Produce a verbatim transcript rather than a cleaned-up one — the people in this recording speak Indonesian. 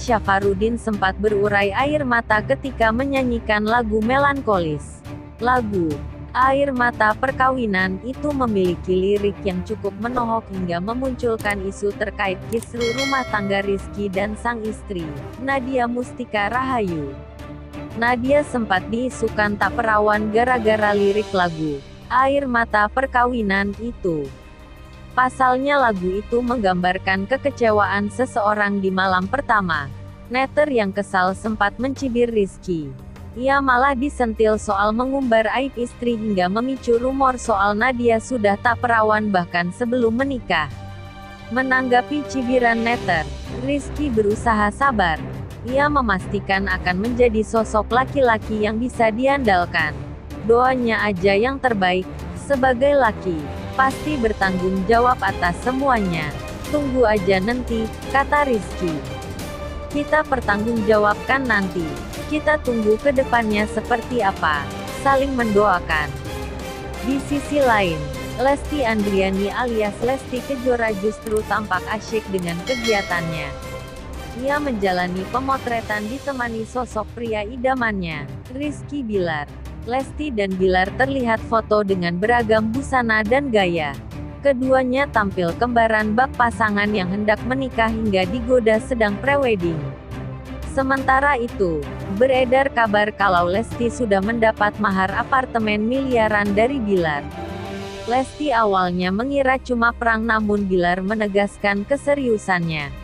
Syafarudin sempat berurai air mata ketika menyanyikan lagu melankolis. Lagu Air Mata Perkawinan itu memiliki lirik yang cukup menohok hingga memunculkan isu terkait kisruh rumah tangga Rizky dan sang istri, Nadia Mustika Rahayu. Nadia sempat diisukan tak perawan gara-gara lirik lagu Air Mata Perkawinan itu. Pasalnya lagu itu menggambarkan kekecewaan seseorang di malam pertama. Netter yang kesal sempat mencibir Rizky. Ia malah disentil soal mengumbar aib istri hingga memicu rumor soal Nadia sudah tak perawan bahkan sebelum menikah. Menanggapi cibiran netter, Rizky berusaha sabar. Ia memastikan akan menjadi sosok laki-laki yang bisa diandalkan. Doanya aja yang terbaik, sebagai laki, pasti bertanggung jawab atas semuanya. Tunggu aja nanti, kata Rizky. Kita pertanggungjawabkan nanti. Kita tunggu ke depannya seperti apa, saling mendoakan. Di sisi lain, Lesti Andriani alias Lesti Kejora justru tampak asyik dengan kegiatannya. Ia menjalani pemotretan ditemani sosok pria idamannya, Rizky Billar. Lesti dan Billar terlihat foto dengan beragam busana dan gaya. Keduanya tampil kembaran bak pasangan yang hendak menikah hingga digoda sedang prewedding. Sementara itu, beredar kabar kalau Lesti sudah mendapat mahar apartemen miliaran dari Billar. Lesti awalnya mengira cuma prank namun Billar menegaskan keseriusannya.